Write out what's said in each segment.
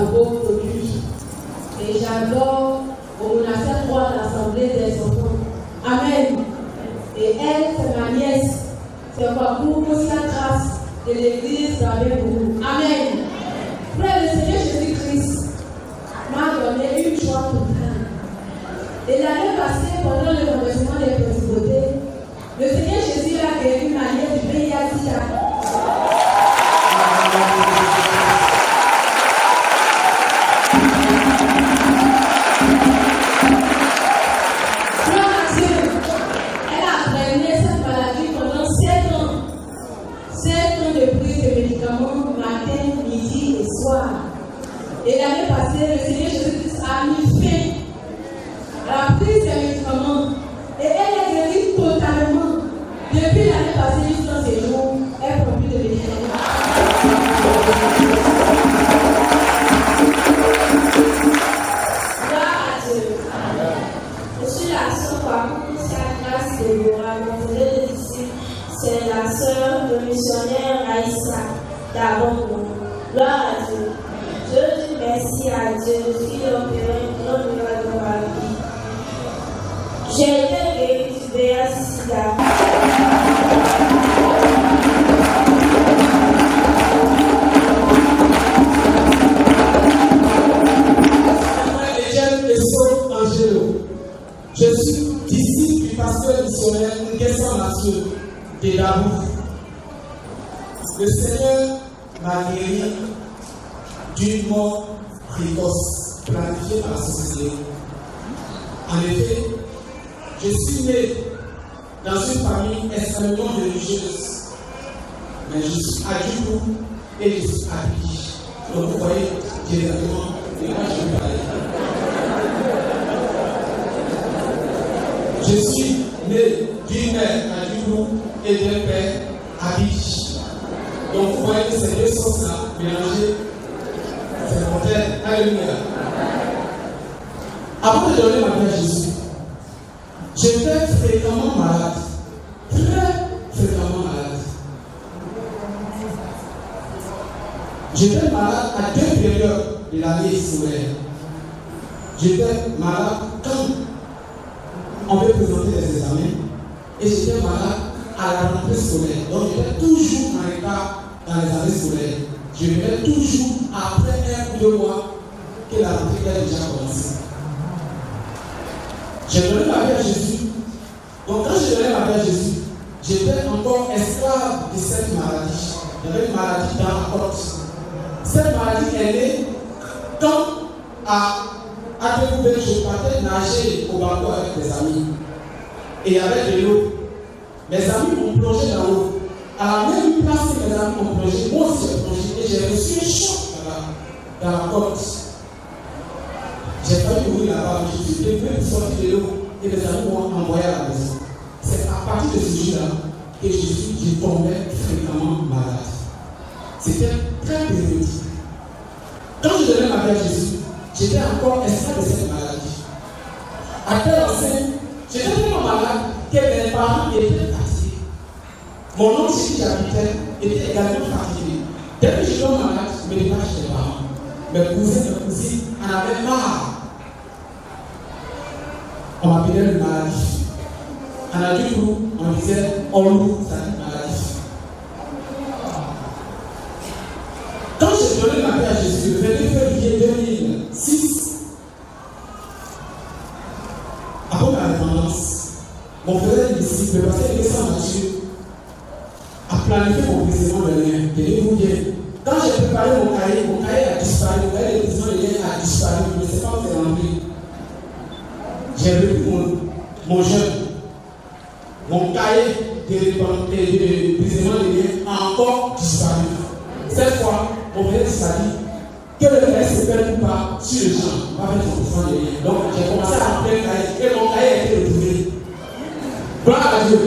nouveau refuge. Et j'adore au monastère voir l'assemblée des enfants. Amen. Et elle, c'est ma nièce. C'est quoi pour que la grâce de l'Église soit avec vous. Amen. Frère, le Seigneur Jésus-Christ m'a donné une joie totale. Et l'année passée, pendant le renversement des principautés, le Seigneur Jésus a guéri ma nièce du VIH/SIDA. Et l'année passée, le Seigneur Jésus-Christ a mis fin à la prise des médicaments. Et elle est guérie totalement. Depuis l'année passée jusqu'à ce jour, elle ne prend plus de médicaments. Gloire à Dieu. Je suis la sœur Kwame Chakras Deborah. Mon frère d'ici, c'est la sœur de missionnaire Aïssa d'Abongo. Gloire à Dieu. Je dis merci à Dieu qui a opéré une grande nouvelle dans ma vie. J'ai été guérie du VIH/SIDA. Les jeunes et sont angélo. Je suis d'ici du pasteur missionnaire Nguessan Mathieu de Dabou. Le Seigneur m'a guéri d'une mort précoce planifiée par la société. En effet, je suis né dans une famille extrêmement religieuse, mais je suis adulte et je suis habillé. Donc vous voyez, directement, et moi je vais parler. Je suis né d'une mère adulte et d'un père habillé. Donc vous voyez ces deux sens-là mélangés. Alléluia. Avant de donner ma vie à Jésus, j'étais fréquemment malade. Très fréquemment malade. J'étais malade à deux périodes de l'année scolaire. J'étais malade quand on peut présenter les examens. Et j'étais malade à la rentrée scolaire. Donc j'étais toujours en retard dans les années scolaires. Je venais toujours après un ou deux mois que la rentrée a déjà commencé. J'ai donné ma vie à Jésus. Donc quand j'ai donné ma vie à Jésus, j'étais encore esclave de cette maladie. J'avais une maladie dans la porte. Cette maladie est née quand à Découvert, je partais nager au bateau avec mes amis. Et avec de l'eau. Mes amis m'ont plongé dans l'eau. À la même place que mes amis m'ont plongé, moi aussi j'ai plongé et j'ai reçu un choc dans la côte. J'ai failli mourir là-bas, mais je suis devenu sortir de l'eau et mes amis m'ont envoyé à la maison. C'est à partir de ce jour-là que je tombais fréquemment malade. C'était très périodique. Quand je donnais ma vie à Jésus, j'étais encore esclave de cette maladie. À quelle enseigne, j'étais tellement malade que mes parents étaient fatigués. Mon oncle chez qui j'habitais était également fatigué. Dès que je tombe malade, je me détache des parents. Mes cousins, mes cousines en avaient marre. On m'appelait le maladif. En adulte, on disait on loue, c'est-à-dire maladif. Quand j'ai donné ma vie à Jésus, le 22 février 2006, après ma dépendance, mon frère ici, le pasteur Nguessan Mathieu, planifié mon prisonnement de lien. Tenez-vous bien. Quand j'ai préparé mon cahier a disparu. Mon cahier de prison de lien a disparu. Je ne sais pas où c'est rentré. J'ai repris mon jeune. Mon cahier de prisonnement de lien a encore disparu. Cette fois, mon frère s'est dit que le cahier se perd ou pas sur le champ. On va faire son prisonnement de lien. Donc j'ai commencé à remplir le cahier et mon cahier a été retrouvé. Gloire à Dieu.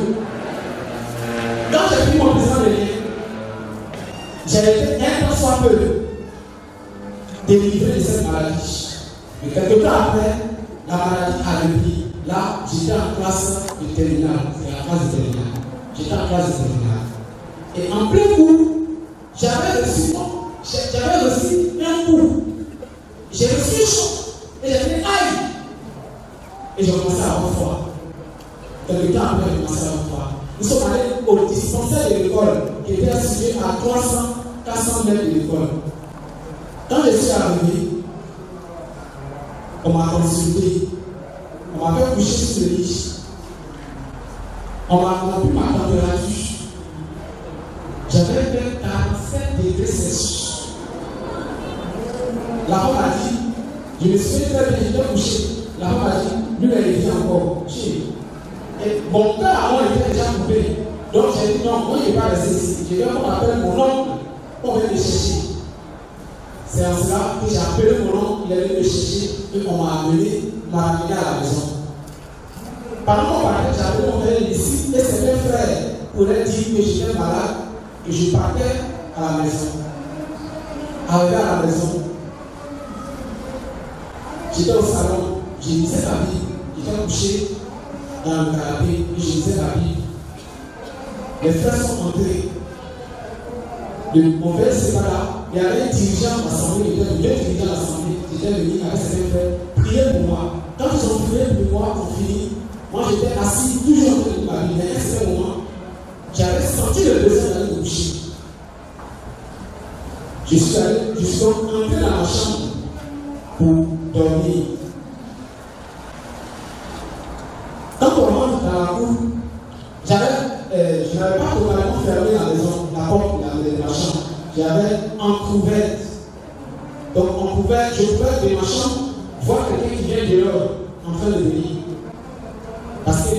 Quand j'ai pris mon présent de lien, j'ai été un temps soit peu délivré de cette maladie. Mais quelque temps après, la maladie a repris. Là, j'étais en classe de terminale. C'est la classe de terminale. J'étais en classe de terminale. Et en plein cours, j'avais reçu un coup et j'ai commencé à avoir froid. Quelques temps après, j'ai commencé à avoir froid. Nous sommes allés au dispensaire de l'école, qui était situé à 300-400 mètres de l'école. Quand je suis arrivé, on m'a consulté, on m'a fait coucher sur le lit, on a pu ma température. J'avais fait 47 degrés Celsius. La femme a dit, je me suis très bien, je vais coucher. La femme a dit, lui, elle est encore. Et mon père avant était déjà coupé. Donc j'ai dit, non, moi je ne vais pas rester ici. Je vais qu'on appelle mon oncle pour venir me chercher. C'est en cela que j'ai appelé mon oncle, il allait me chercher et on m'a amené à la maison. Par contre, j'avais mon frère ici et c'est mes frères pour leur dire que j'étais malade et je partais à la maison. Arrivé à la maison, j'étais au salon, je lisais la vie, j'étais couché dans le canapé et je lisais la vie. Les frères sont entrés. Le mauvais c'est pas là. Il y avait un dirigeant de l'Assemblée, il y avait deux dirigeants de l'Assemblée, j'étais venu avec ses frères, prier pour moi. Quand ils ont prié pour moi, on finit. Moi j'étais assis, toujours en train de ma vie, mais à un certain moment, j'avais senti le besoin d'aller me coucher. Je suis donc entré dans ma chambre pour dormir. Quand on rentre dans la cour, je n'avais pas totalement fermé la maison, la porte de ma chambre. J'avais entrouverte. Donc entrouverte, je pouvais de ma chambre voir quelqu'un qui vient dehors en train de venir. Parce que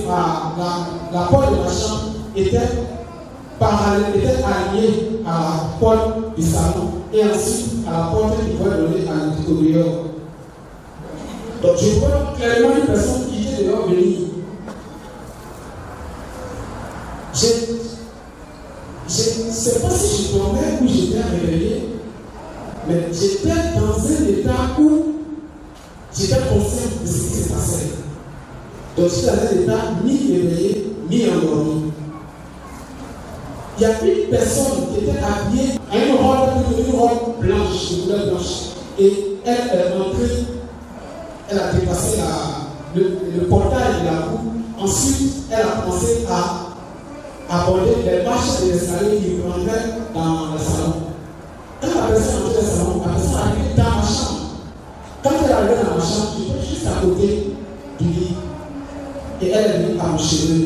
la porte de ma chambre était alignée à la porte du salon et ensuite à la porte qui pouvait donner à l'intérieur. Donc je vois clairement une personne qui vient dehors venir. Je ne sais pas si je dormais ou j'étais réveillé, mais j'étais dans un état où j'étais conscient de ce qui se passait. Donc j'étais dans un état mi-réveillé, mi-endormi. Il y a une personne qui était habillée à une robe blanche, de couleur blanche, et elle est entrée, elle a dépassé le portail de la cour. Ensuite, elle a commencé à aborder les marches de l'escalier qui rentraient dans le salon. Quand la personne est entrée dans le salon, la personne est arrivée dans ma chambre. Quand elle est arrivée dans ma chambre, j'étais juste à côté du lit. Et elle est venue par mon cheveu.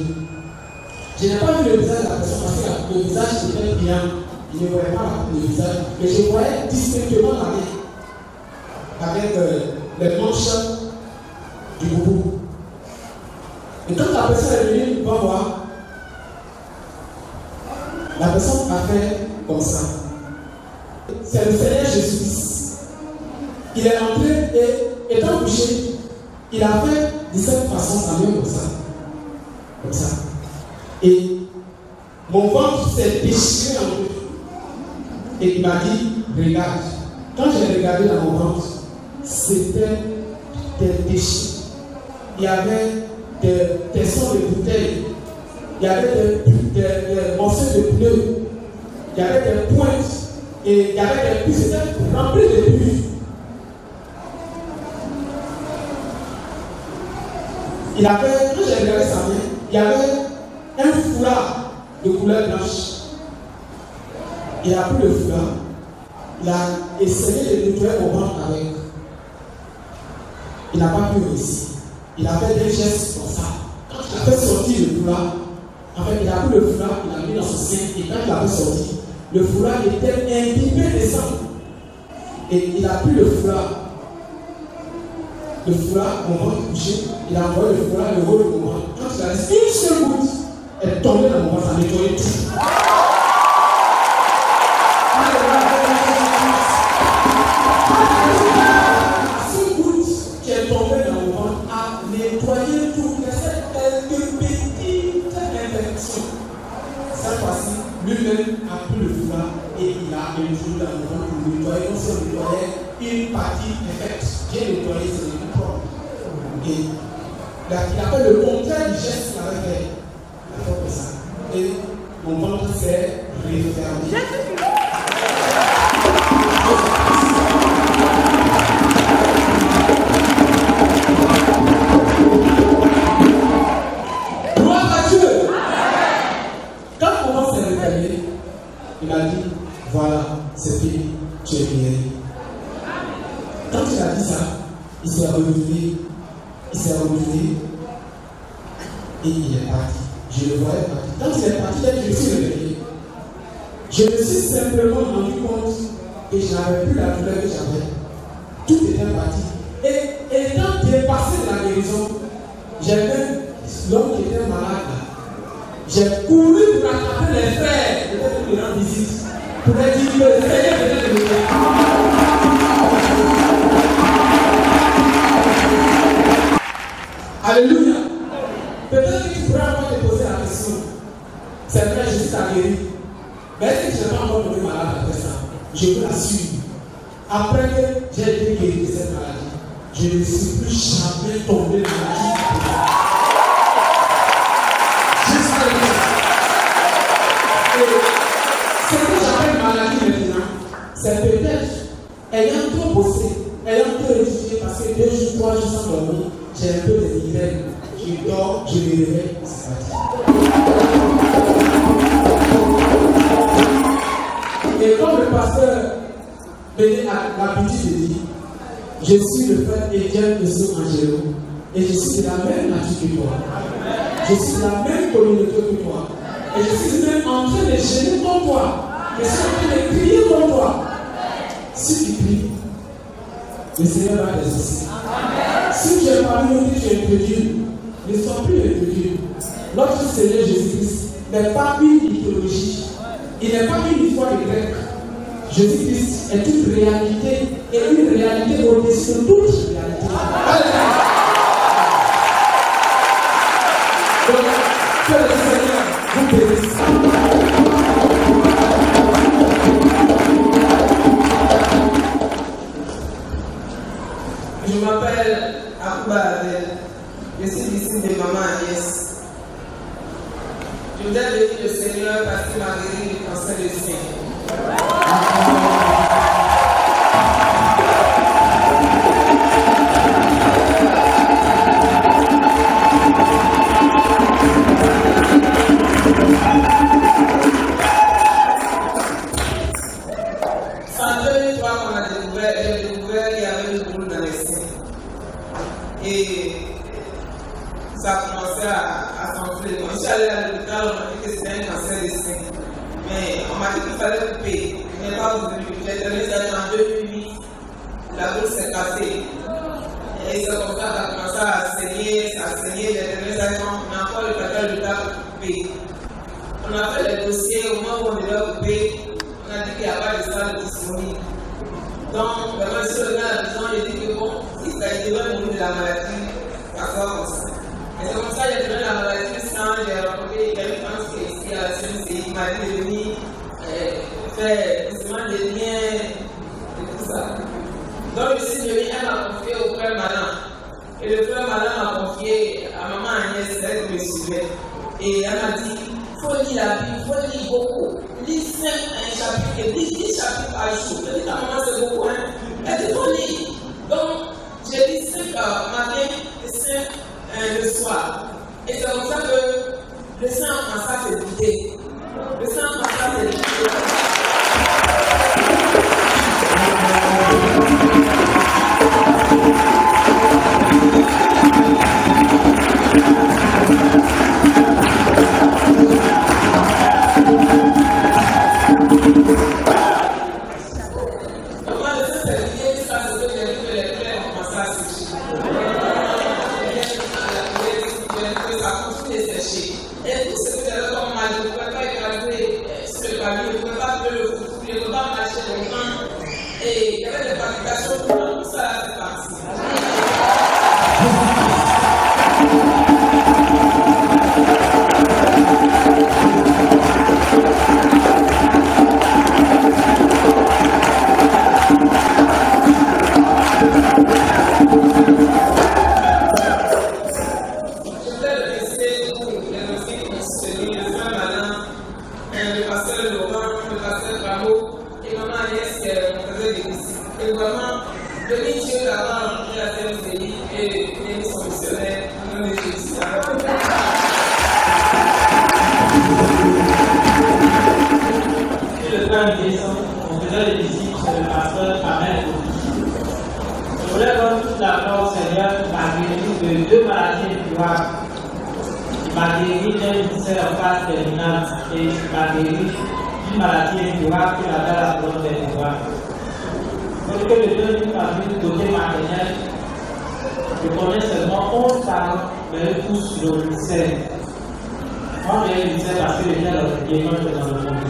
Je n'ai pas vu le visage de la personne parce que le visage était bien. Je ne voyais pas le visage, mais je voyais distinctement la main avec les manches du boubou. Et quand la personne est venue, va voir. La personne a fait comme ça. C'est le Seigneur Jésus-Christ. Il est entré et étant couché, il a fait de cette façon, sa main comme ça. Comme ça. Et mon ventre s'est déchiré en deux. Et il m'a dit, regarde. Quand j'ai regardé dans mon ventre, c'était des déchets. Il y avait des sons de bouteilles. Il y avait des morceaux de pneus, il y avait des pointes, et il y avait des puits, c'était rempli de puits. Il avait, quand j'ai regardé sa main, il y avait un foulard de couleur blanche. Il a pris le foulard, il a essayé de nettoyer mon ventre avec. Il n'a pas pu réussir. Il a fait des gestes comme ça. Quand il a fait sortir le foulard, en fait, il a pris le foulard, il l'a mis dans son sein, et quand il l'a ressorti, le foulard était imbibé de sang. Et il a pris le foulard, mon ventre couché, il a envoyé le foulard, le haut de mon ventre. Quand il a laissé une seule goutte, elle est tombée dans mon ventre, ça a nettoyé tout. Cette goutte qui est tombée dans mon ventre a nettoyé tout. Lui-même a pris le foulard et il a un jour dans le ventre pour nettoyer. On se nettoyait une partie effecte, bien nettoyée, c'est le propre. Et là, il a fait le contraire du geste qu'il avait fait. Il a fait comme ça. Et mon ventre s'est refermé. il a dit, voilà, c'est fini, tu es guéri. Quand il a dit ça, il s'est retourné, et il est parti. Je le voyais parti. Quand il est parti, je suis réveillé. Je me suis simplement rendu compte que j'avais plus la douleur que j'avais. Tout était parti. Et étant dépassé de la guérison, j'ai même l'homme qui était malade. J'ai couru pour attraper les frères, pour leur rendre visite, pour leur dire que le Seigneur venait de me faire. Alléluia. Peut-être que tu pourrais encore te poser la question. C'est vrai, je suis guéri. Mais est-ce que je n'ai pas encore devenu malade après ça? Je vous l'assure. Après que j'ai été guéri de cette maladie, je ne suis plus jamais tombé malade. C'est peut-être, ayant trop bossé, ayant trop étudié, passé 2 jours, 3 jours sans dormir, j'ai un peu des migraines. Je dors, je me réveille, c'est parti. Et comme le pasteur venait à l'habitude de dire, je suis le frère Étienne de ce Angelo, et je suis de la même nature que toi. Je suis de la même communauté que toi. Et je suis même en train de gêner comme toi. Je suis en train de crier comme toi. Si tu pries, le Seigneur va t'exaucer. Si tu es parmi nous, tu es incrédule, ne sois plus incrédule. Notre Seigneur Jésus-Christ n'est pas une mythologie. Il n'est pas une histoire grecque. Jésus-Christ est une réalité et une réalité au-dessus de toute réalité. Donc, que le Seigneur vous bénisse. Je m'appelle Akouba Abel, je suis disciple de Maman Agnès. Je voudrais bénir le Seigneur parce qu'il m'a guéri du cancer du sein. Et ça a commencé à s'enfler. Quand je suis allé à l'hôpital, on m'a dit que c'était un cancer de sein. Mais on m'a dit qu'il fallait couper. Je n'ai pas voulu. J'ai donné ça en 2008. La boule s'est cassée. Et c'est comme ça qu'on a commencé à saigner, J'ai donné ça on a encore le papier à l'hôpital pour couper. On a fait les dossiers. Au moment où on devait couper, on a dit qu'il n'y a pas de salle disponible. Donc, vraiment, si on est à la maison, j'ai dit que bon, ça a été loin de la maladie, ça sort comme ça. Et c'est comme ça que j'ai donné la maladie du sang, j'ai rencontré, il y a une femme qui est ici à la CMCI, il m'a dit de venir faire justement des liens et tout ça. Donc, je suis venue, elle m'a confié au frère Malin. Et le frère Malin m'a confié à Maman Agnès, c'est elle qui me suivait. Et elle m'a dit, il faut lire la Bible, il faut lire beaucoup. Lis 5 un chapitre, lis 10 chapitres par jour. Je dis, ta maman, c'est beaucoup, hein. Elle dit, il faut lire. Donc, j'ai dit 5 matin et 5 le soir. Et c'est comme ça que le sang en ça s'est vidé. Le sang en ça s'est vidé. Vraiment, le Dieu a Seigneur est ici, c'est le pasteur Kamel. Je voulais donner toute la gloire au Seigneur qui m'a guéri de 2 maladies graves. Il m'a guéri d'un ulcère en phase terminale et il m'a guéri d'une maladie incurable qu'il avait la colonne vertébrale. Donc que le Dieu m'a mis du côté maternel, je connais seulement 11 parents, mais eux tous sur le ulcère. Moi j'ai eu l'ulcère parce que j'étais dans le monde.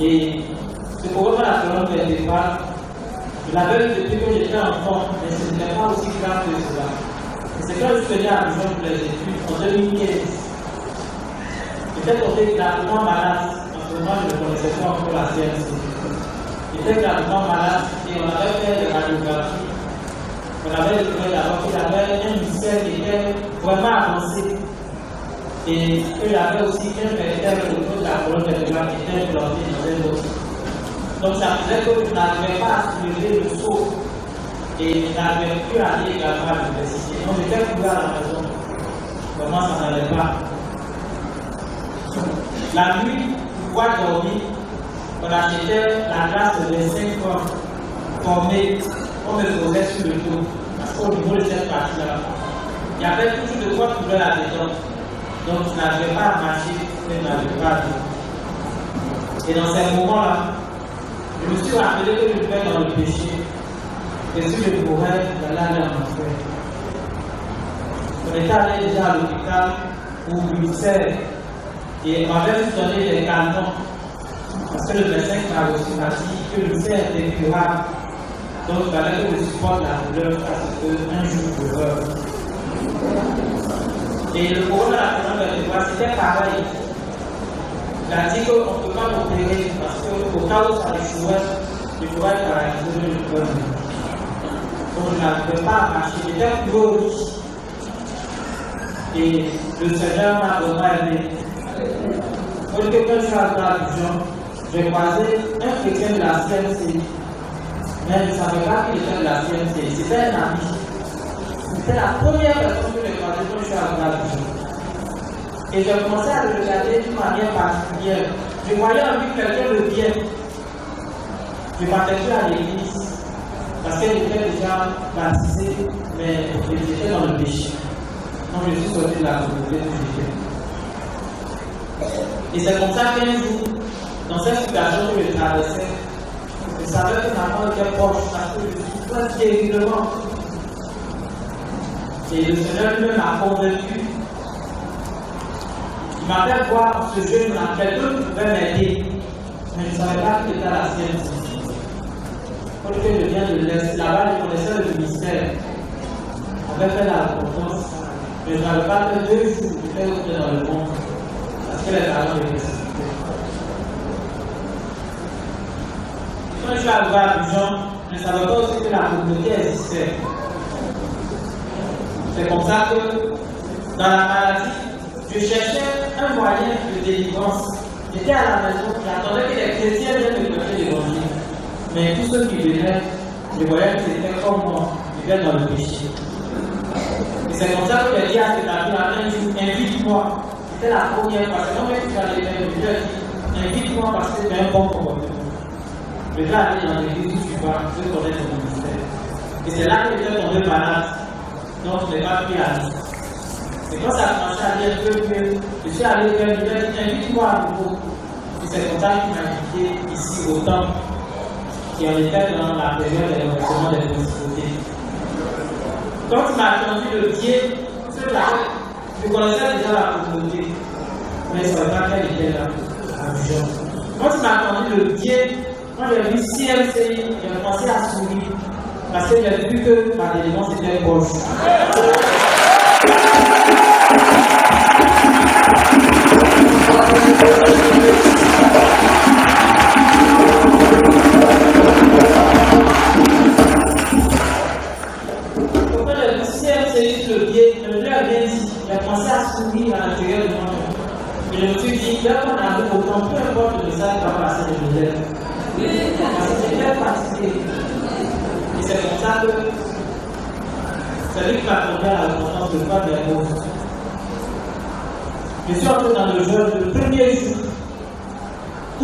Et ce problème à la colonne vertébrale, je l'avais eu depuis que j'étais enfant, mais ce n'était pas aussi grave que cela. C'est quand je venais à la maison pour les études en 2015. J'étais tombé gravement malade, en ce moment je ne connaissais pas encore la CMCI. J'étais gravement malade et on avait fait des radiographies. On avait découvert d'abord qu'il avait un ulcère qui était vraiment avancé. Et qu'il avait aussi un vertèbre au niveau de la colonne vertébrale qui était planté dans un autre. Donc ça faisait que je n'arrivais pas à soulever le saut. Et je n'avais plus à aller également à l'université. Donc j'étais couvert à la maison. Vraiment, ça n'allait pas. La nuit, pour pouvoir dormir, on achetait la glace de 25 corps formée, on me posait sur le dos. Parce qu'au niveau de cette partie-là, il y avait toujours de quoi couvrir la dedans. Donc je n'avais pas à marcher, je n'avais pas à vivre. Et dans ces moments-là, je me suis rappelé que je vais dans le péché. Et si je pourrais, j'allais aller en enfer. On était allé déjà à l'hôpital pour l'ulcère et on m'avait donné des calmants parce que le médecin m'a dit que l'ulcère était curable. Donc il fallait que je supporte la douleur parce qu'un jour je pleure. Et le problème à la colonne, c'était pareil. Il a dit qu'on ne peut pas m'opérer parce qu'au cas où ça échouait, je pourrais paralyser le cœur. Donc je n'arrivais pas à marcher, j'étais couvert au lit. Et le Seigneur m'a vraiment aidé. Parce que quand je suis arrivé à Abidjan, j'ai croisé un chrétien de la CMCI. Mais je ne savais pas qu'il était de la CMCI, c'était un ami. C'était la première personne que j'ai croisée quand je suis arrivé à Abidjan. Et j'ai commencé à le regarder d'une manière particulière. Je voyais en lui quelqu'un de bien. Je partais à l'église. Parce qu'elle était déjà baptisée, mais j'étais dans le péché. Donc je suis sorti de la communauté où j'étais. Et c'est comme ça qu'un jour, dans cette situation que je traversais, je savais que ma mort était proche parce que je souffrais terriblement. Et le Seigneur lui-même m'a convaincu. Il m'a fait voir ce jeune-là, quelqu'un pouvait m'aider, mais je ne savais pas qu'il était à la sienne. Quand je viens de l'Est, là-bas, je connaissais le ministère. On avait fait la repentance, mais je n'avais pas fait 2 jours de faire rentrer dans le monde, parce que les parents étaient précipités. Quand je suis arrivé à Abidjan, je ne savais pas aussi que la communauté existait. C'est comme ça que, dans la maladie, je cherchais un moyen de délivrance. J'étais à la maison, j'attendais que les chrétiens viennent me prêcher l'évangile. Mais tous ceux qui venaient, je voyais que c'était comme moi, ils étaient dans le péché. Et c'est comme ça que j'ai dit à cet ami, invite-moi. C'était la première fois, c'est moi qui allais faire le jeu. Invite-moi parce que c'est un bon comportement. Je vais aller dans l'église où tu vas, je connais ton ministère. Et c'est là que j'étais tombé malade. Donc je n'ai pas pris à lui. Et quand ça a commencé à dire que je suis allé faire le jeu, invite-moi à nouveau. Et c'est comme ça qu'il m'a invité ici au temple. Et on était dans la période des renversements des possibilités. Quand il m'a tendu le pied, je connaissais déjà la communauté, mais je ne savais pas qu'elle était là, à Abidjan. Quand il m'a tendu le pied, quand j'ai vu CMCI, j'ai commencé à sourire, parce que j'ai vu que ma délivrance était proche. Je suis entré dans le jeûne le premier jour.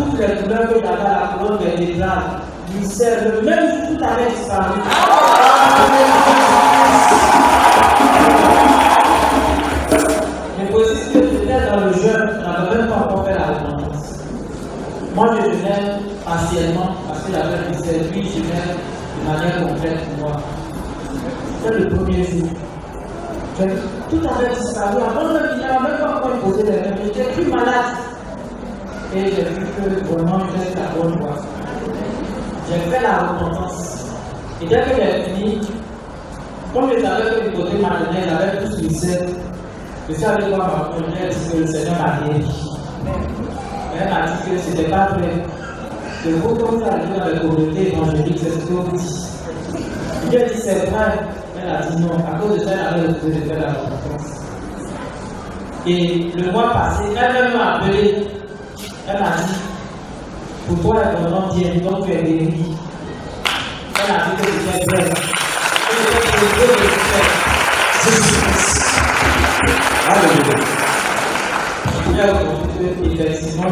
toutes les douleurs que j'avais à la colonne vertébrale, le même jour tout avait disparu. Je précise que j'étais dans le jeûne, je n'avais même pas encore fait la repentance. Moi, je jeûnais partiellement parce que j'avais dit que lui, je jeûnais de manière complète pour moi. C'était le premier jour. Tout avait disparu. Avant même qu'il n'avait même pas encore posé les mêmes. J'étais plus malade. Et j'ai vu que vraiment, j'étais la bonne voie. J'ai fait la repentance. Et dès que j'ai fini, comme je savais que du côté maternel, j'avais tous mis sept, je suis allé voir ma première, que le Seigneur m'a guéri. Elle m'a dit que ce n'était pas vrai. Le gros comme ça, arrivé dans la communauté évangélique, c'est ce que vous dites. Je lui ai dit, c'est vrai. Elle a dit non. À cause de ça, elle avait refusé de faire la repentance. Et le mois passé, elle m'a appelé. Elle m'a dit, pour toi, elle vraiment bien, donc tu es guéri. Elle a dit que j'étais prêt. Effectivement,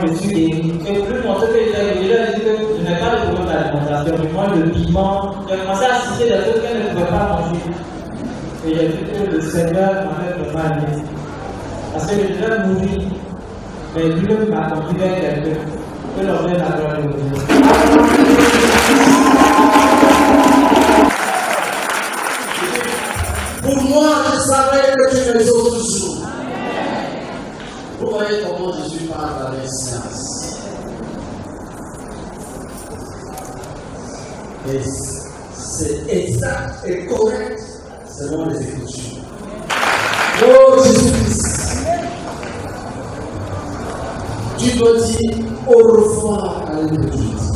je suis guéri. Et plus montrer que j'étais dit que je n'ai pas le problème d'alimentation, mais moi, le piment, j'ai commencé à citer des choses qu'elle ne pouvait pas manger. Et j'ai vu que le Seigneur m'avait vraiment aimé. Parce que je devais mourir, mais Dieu m'a compris avec quelqu'un. Que l'on vienne à gloire de Dieu. Pour moi, je savais que tu me sauves toujours. Vous voyez comment Jésus parle dans les sciences. Et c'est exact et correct selon les Écritures. Oh Jésus-Christ. Tu dois dire au revoir à l'Église.